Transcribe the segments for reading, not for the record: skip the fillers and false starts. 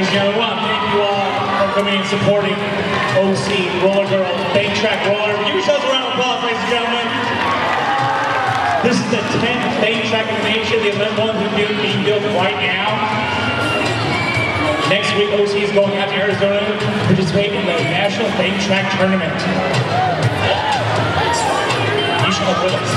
Ladies and gentlemen, I want to thank you all for coming and supporting OC Roller Girls, Bank Track Roller. Give yourselves a round of applause, ladies and gentlemen. This is the 10th Bank Track Convention, the 11th one being built right now. Next week, OC is going out to Arizona to participate in the National Bank Track Tournament. You should help with us.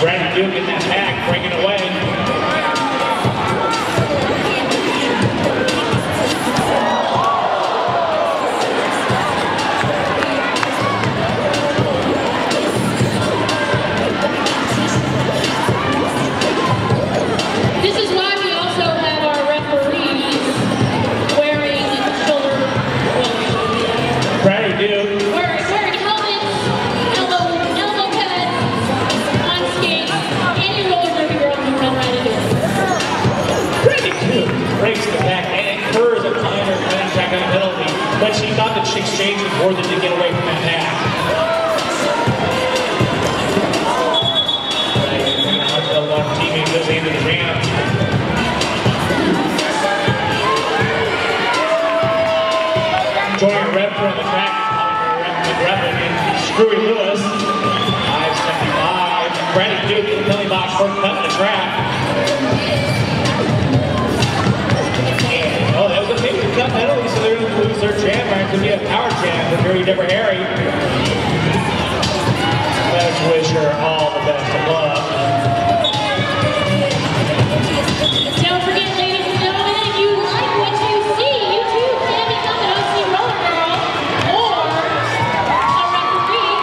Cradie Duke in that pack, breaking away. This is why we also have our referees wearing shoulder gloves. Cradie Duke. Wearing helmets, elbow pads, on skates, and roller derby girls who run right into it. Cradie Duke breaks the back and curves a climber coming back on the penalty, but she thought the chicks changed more than to get away from that pack. Teammate goes into the jam. Corian Redford on the track, and Screwy Lewis. 575. Cradie Duke in the penalty box for cutting the track. Jam with Dirty Deborah Harry. Let's wish her all the best of luck. Don't forget, ladies and gentlemen, if you like what you see, you too can become an OC Roller Girl or a referee.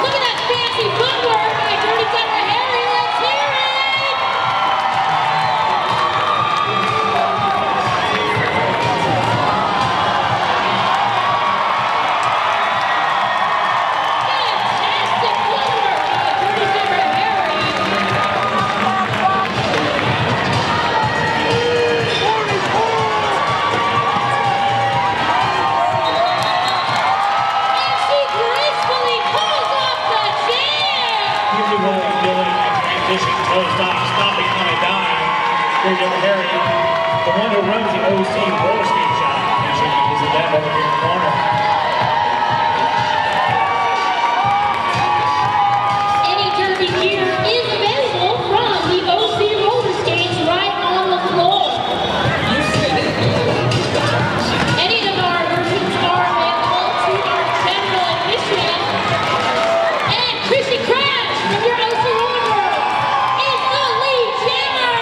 Look at that fancy footwork by Dirty Deborah Harry. Let's hear it! Here's Harry, the one who runs the OC roller skate shop. Make sure you visit that over here in the corner. Any derby gear is available from the OC roller skates right on the floor. Any of our versions are available to our general admission. And Krissy Krash from your OC Roller Girls is the lead jammer.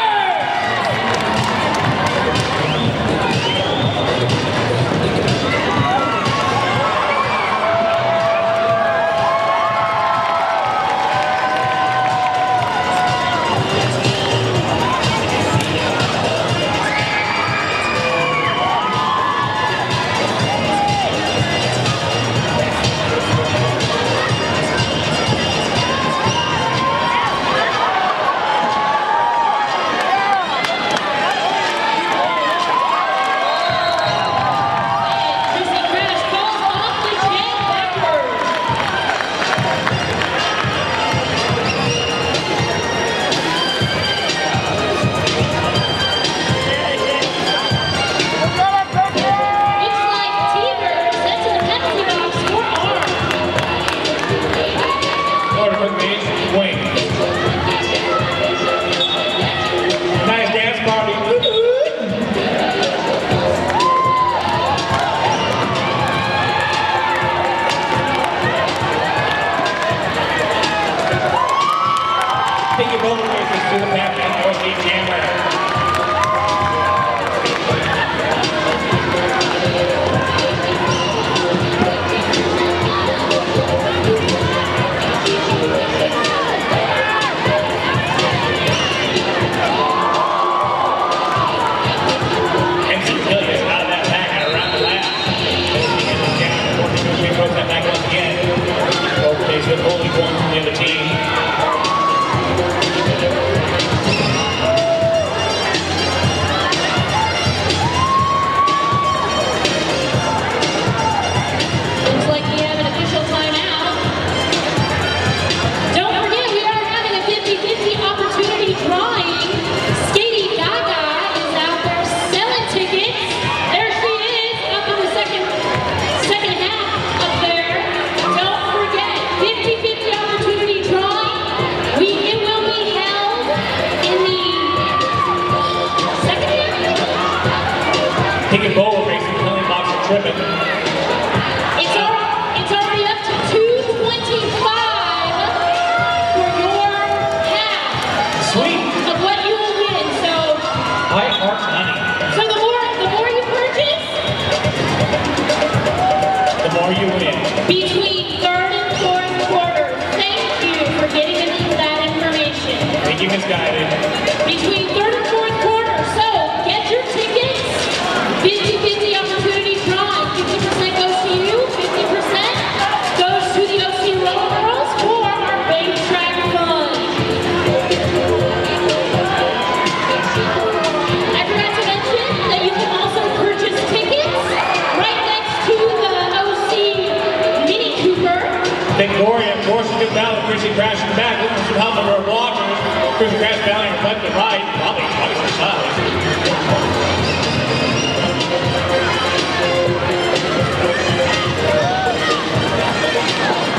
Victoria, of course, is down with Krissy Krash in the back, looking for some help over her watchers. Krissy Krash bowing her left and right, probably twice her size.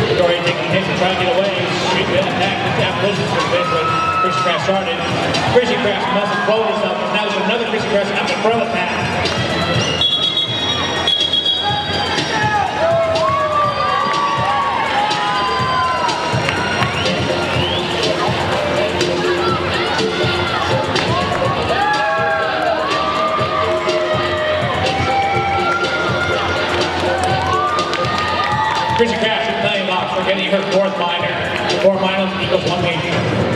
Victoria taking hits and trying to get away. She's been attacked with that position for a bit, but Krissy Krash started. Krissy Krash must have folded herself, and now there's another Krissy Krash up in front of the path. Krissy Krash in the penalty box for getting her fourth minor. 4 minors equals 1 major.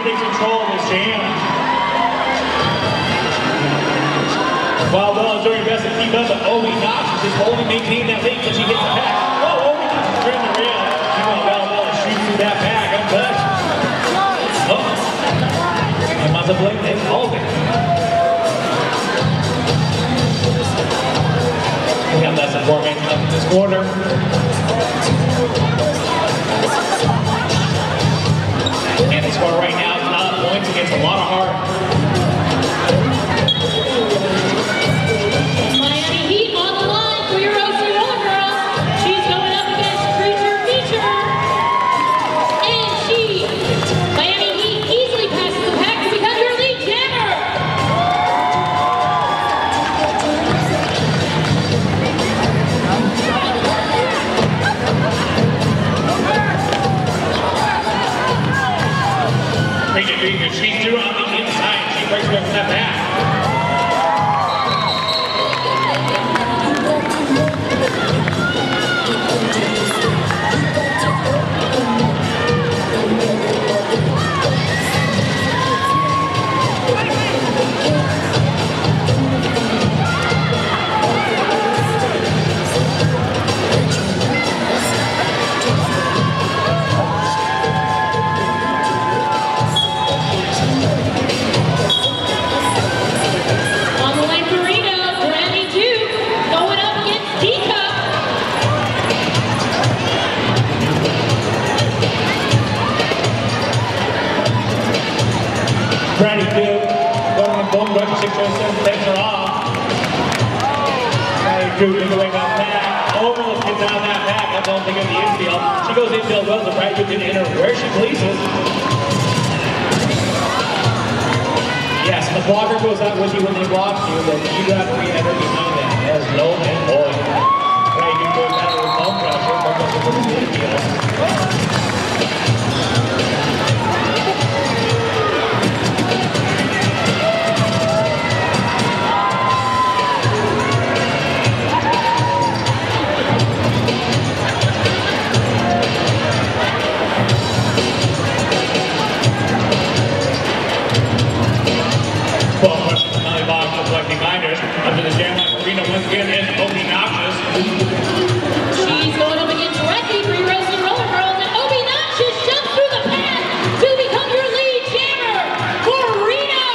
Takes control of this jam. While Bell is doing her best to keep up, but Obi Knox is just holding, maintaining that lead until she gets it back. Oh, Obi Knox is turning the rail. She wants Bell to shoot through that back. Untouched. Oh. I must have blamed it. Obi. We have less than 4 minutes left in this quarter. And the score right now is 9 points against a lot of heart. Miami Heat on the line for your OC Roller Girls. She's going up against Creature Feature. And she, Miami Heat, easily passes the pack to become your lead jammer. She's through on the inside. She breaks away from that back. Cradie Duke, going on bone rush, 607, takes her off. Cradie Duke is going off back. Overlook gets out of that back. I don't think of the infield. She goes infield well, so Cradie Duke can enter where she pleases. Yes, the blocker goes out with you when they block you, but you do have to re-enter behind that. There's no man boy. Cradie Duke goes out with bone rush, bone rush is going to the infield. Under the jam line, Marina once again is Obi Noxious. She's going up against Redford for your OC Roller Girls, and Obi Noxious jumps through the path to become your lead jammer for Reno.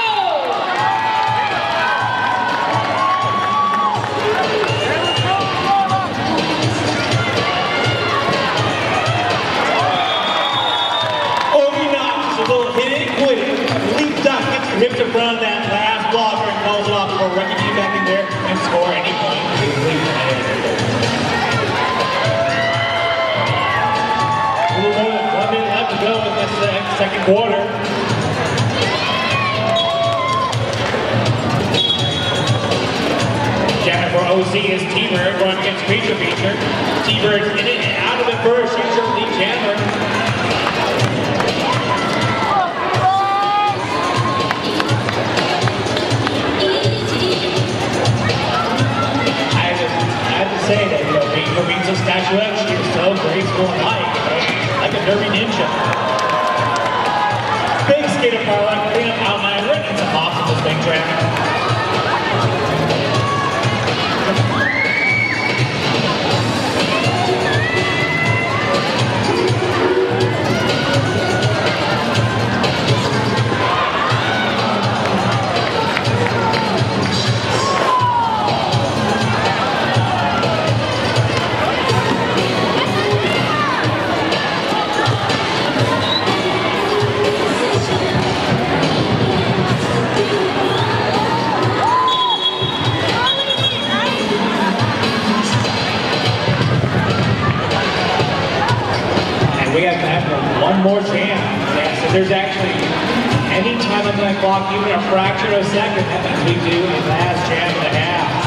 Obi Noxious, a little hit it, quit it. Leaps up, gets ripped in front of that last blocker and calls it off for a record. Back in there and score any point. A little more than 1 minute left to go in this second quarter. Jamming for OC is T-Bird going against Creature Feature. T-Bird's in it and out of it first. She's your lead jammer. Say that, you know, being a Reno statuette, she is so graceful and light, like a derby ninja. Big skater power, like Reno out my ring, it's impossible thing, Jack. More jam. Yes, if there's actually any time on that clock, even a fraction of a second, that means we do a last jam and a half.